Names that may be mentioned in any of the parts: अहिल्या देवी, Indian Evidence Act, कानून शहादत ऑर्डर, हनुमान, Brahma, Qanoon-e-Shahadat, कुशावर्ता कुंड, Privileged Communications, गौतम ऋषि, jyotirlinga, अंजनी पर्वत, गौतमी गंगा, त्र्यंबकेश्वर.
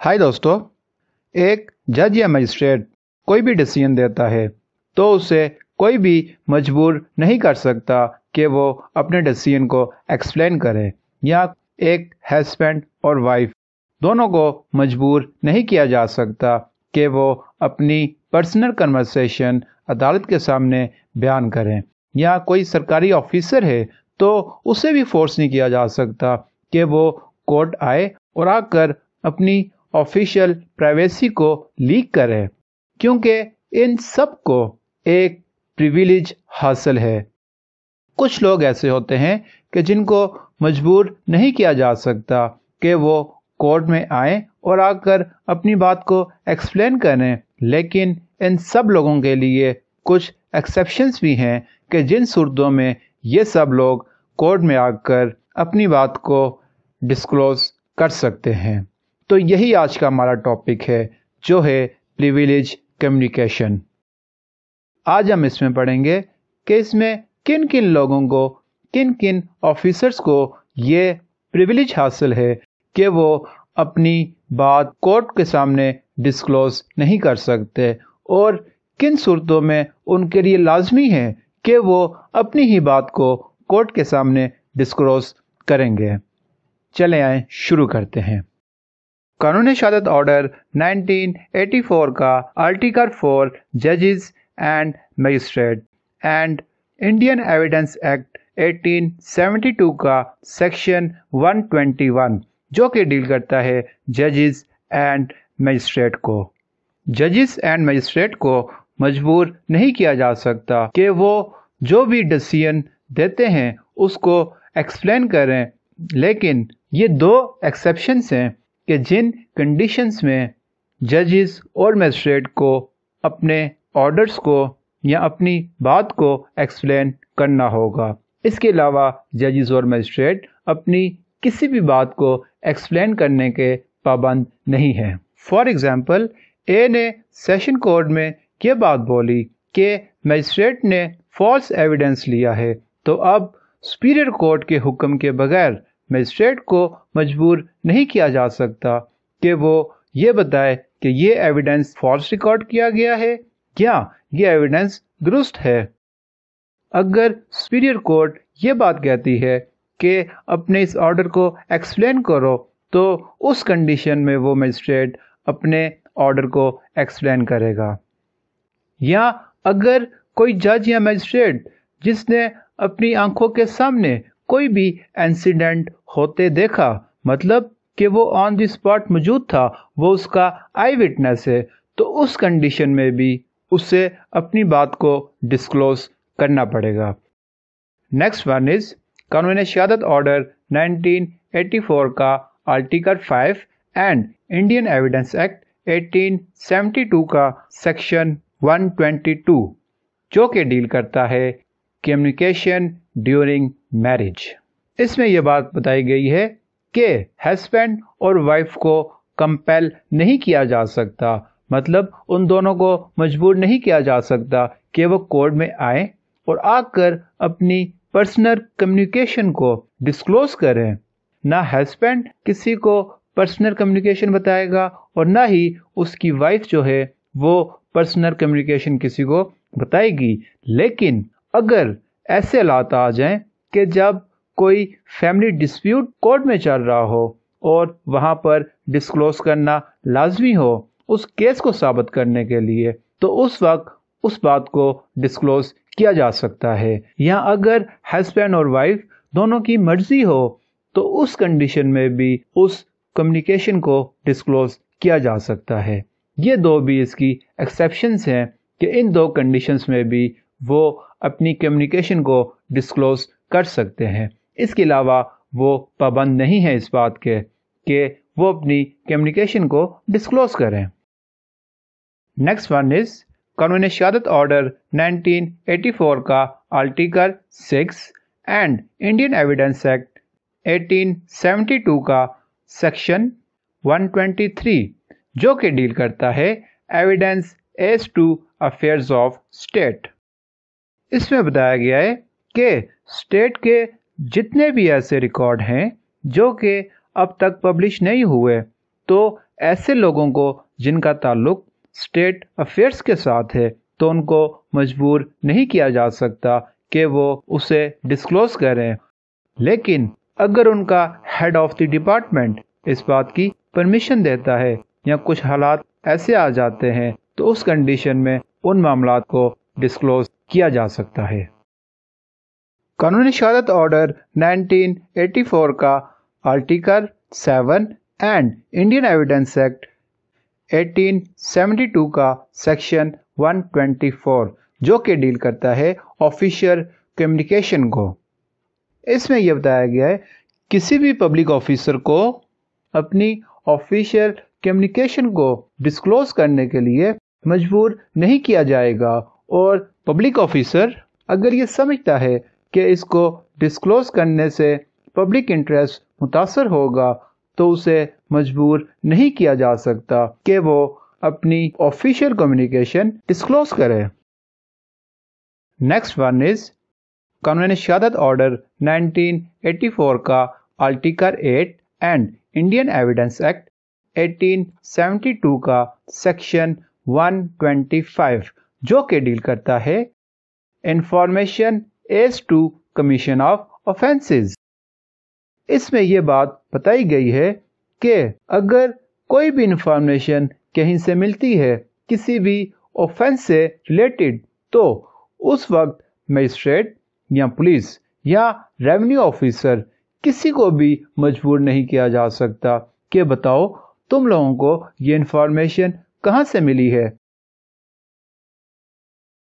हाय दोस्तों, एक जज या मजिस्ट्रेट कोई भी डिसीजन देता है तो उसे कोई भी मजबूर नहीं कर सकता कि वो अपने डिसीजन को एक्सप्लेन करे या एक हस्बैंड और वाइफ दोनों को मजबूर नहीं किया जा सकता कि वो अपनी पर्सनल कन्वर्सेशन अदालत के सामने बयान करें, या कोई सरकारी ऑफिसर है तो उसे भी फोर्स नहीं किया जा सकता कि वो कोर्ट आए और आकर अपनी ऑफिशियल प्राइवेसी को लीक करें, क्योंकि इन सब को एक प्रिविलेज हासिल है। कुछ लोग ऐसे होते हैं कि जिनको मजबूर नहीं किया जा सकता कि वो कोर्ट में आए और आकर अपनी बात को एक्सप्लेन करें, लेकिन इन सब लोगों के लिए कुछ एक्सेप्शंस भी हैं कि जिन सूरतों में ये सब लोग कोर्ट में आकर अपनी बात को डिस्क्लोज कर सकते हैं। तो यही आज का हमारा टॉपिक है, जो है प्रिविलेज कम्युनिकेशन। आज हम इसमें पढ़ेंगे कि इसमें किन किन लोगों को, किन किन ऑफिसर्स को ये प्रिविलेज हासिल है कि वो अपनी बात कोर्ट के सामने डिस्क्लोज नहीं कर सकते, और किन सूरतों में उनके लिए लाजमी है कि वो अपनी ही बात को कोर्ट के सामने डिस्क्लोज करेंगे। चले आए, शुरू करते हैं। कानून शहादत ऑर्डर 1984 का आर्टिकल 4 जजेस and magistrate and Indian evidence act 1872 का सेक्शन 121, जो कि डील करता है जजेस एंड मजिस्ट्रेट को। जजेस एंड मजिस्ट्रेट को मजबूर नहीं किया जा सकता कि वो जो भी डिसीजन देते हैं उसको एक्सप्लेन करें, लेकिन ये दो एक्सेप्शंस हैं कि जिन कंडीशंस में जजेस और मजिस्ट्रेट को अपने ऑर्डर्स को या अपनी बात को एक्सप्लेन करना होगा। इसके अलावा जजेस और मजिस्ट्रेट अपनी किसी भी बात को एक्सप्लेन करने के पाबंद नहीं हैं। फॉर एग्जांपल, ए ने सेशन कोर्ट में ये बात बोली कि मजिस्ट्रेट ने फॉल्स एविडेंस लिया है, तो अब सुपीरियर कोर्ट के हुक्म के बगैर मजिस्ट्रेट को मजबूर नहीं किया जा सकता कि वो ये बताए कि ये एविडेंस फॉल्स रिकॉर्ड किया गया है या ये एविडेंस दुरुस्त है। अगर सुपीरियर कोर्ट ये बात कहती है कि अपने इस ऑर्डर को एक्सप्लेन करो, तो उस कंडीशन में वो मजिस्ट्रेट अपने ऑर्डर को एक्सप्लेन करेगा। या अगर कोई जज या मजिस्ट्रेट जिसने अपनी आंखों के सामने कोई भी इंसिडेंट होते देखा, मतलब कि वो ऑन द स्पॉट मौजूद था, वो उसका आई विटनेस है, तो उस कंडीशन में भी उसे अपनी बात को डिस्क्लोज करना पड़ेगा। नेक्स्ट वन इज कानून शहादत ऑर्डर 1984 का article 5 and Indian evidence act 1872 का सेक्शन 122, जो कि डील करता है कम्युनिकेशन ड्यूरिंग मैरिज। इसमें यह बात बताई गई है कि हस्बैंड और वाइफ को कंपेल नहीं किया जा सकता, मतलब उन दोनों को मजबूर नहीं किया जा सकता कि वो कोर्ट में आए और आकर अपनी पर्सनल कम्युनिकेशन को डिस्क्लोज करें। ना हस्बैंड किसी को पर्सनल कम्युनिकेशन बताएगा और ना ही उसकी वाइफ जो है वो पर्सनल कम्युनिकेशन किसी को बताएगी। लेकिन अगर ऐसे हालात आ जाएं कि जब कोई फैमिली डिस्प्यूट कोर्ट में चल रहा हो और वहाँ पर डिस्क्लोज करना लाजमी हो उस केस को साबित करने के लिए, तो उस वक्त उस बात को डिस्क्लोज किया जा सकता है। या अगर हस्बैंड और वाइफ दोनों की मर्जी हो, तो उस कंडीशन में भी उस कम्युनिकेशन को डिस्क्लोज किया जा सकता है। ये दो भी इसकी एक्सेप्शंस हैं कि इन दो कंडीशंस में भी वो अपनी कम्युनिकेशन को डिस्क्लोज कर सकते हैं। इसके अलावा वो पाबंद नहीं है इस बात के कि वो अपनी कम्युनिकेशन को डिस्क्लोज करें। नेक्स्ट वन इज कानून शहादत ऑर्डर 1984 का article 6 and Indian evidence act 1872 का सेक्शन 123, जो कि डील करता है evidence as to affairs of state. इसमें बताया गया है कि स्टेट के जितने भी ऐसे रिकॉर्ड हैं जो कि अब तक पब्लिश नहीं हुए, तो ऐसे लोगों को जिनका ताल्लुक स्टेट अफेयर्स के साथ है तो उनको मजबूर नहीं किया जा सकता कि वो उसे डिस्क्लोज करें, लेकिन अगर उनका हेड ऑफ द डिपार्टमेंट इस बात की परमिशन देता है या कुछ हालात ऐसे आ जाते हैं तो उस कंडीशन में उन मामलात को डिस्क्लोज किया जा सकता है। कानूनी शहादत ऑर्डर 1984 का article 7 and Indian evidence act 1872 का सेक्शन 124 जो कि डील करता है ऑफिशियल कम्युनिकेशन को। इसमें यह बताया गया है किसी भी पब्लिक ऑफिसर को अपनी ऑफिशियल कम्युनिकेशन को डिस्क्लोज करने के लिए मजबूर नहीं किया जाएगा, और पब्लिक ऑफिसर अगर ये समझता है कि इसको डिस्क्लोज करने से पब्लिक इंटरेस्ट मुतासर होगा तो उसे मजबूर नहीं किया जा सकता कि वो अपनी ऑफिशियल कम्युनिकेशन डिस्क्लोज करे। नेक्स्ट वन इज कानून शहादत ऑर्डर 1984 का article 8 and Indian evidence act 1872 का सेक्शन 125 जो के डील करता है information as to commission of offences. इसमें यह बात बताई गई है कि अगर कोई भी इंफॉर्मेशन कहीं से मिलती है किसी भी ऑफेंस से रिलेटेड तो उस वक्त मजिस्ट्रेट या पुलिस या रेवेन्यू ऑफिसर किसी को भी मजबूर नहीं किया जा सकता कि बताओ तुम लोगों को ये इंफॉर्मेशन कहाँ से मिली है।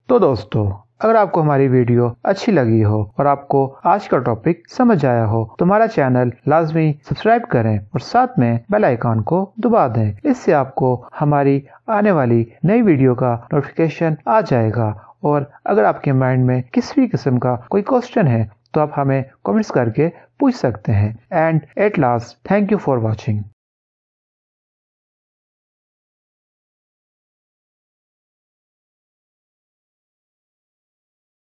तो दोस्तों, अगर आपको हमारी वीडियो अच्छी लगी हो और आपको आज का टॉपिक समझ आया हो तो हमारा चैनल लाजमी सब्सक्राइब करें और साथ में बेल आइकॉन को दबा दें। इससे आपको हमारी आने वाली नई वीडियो का नोटिफिकेशन आ जाएगा। और अगर आपके माइंड में किसी भी किस्म का कोई क्वेश्चन है तो आप हमें कमेंट्स करके पूछ सकते हैं। And at last, thank you for watching.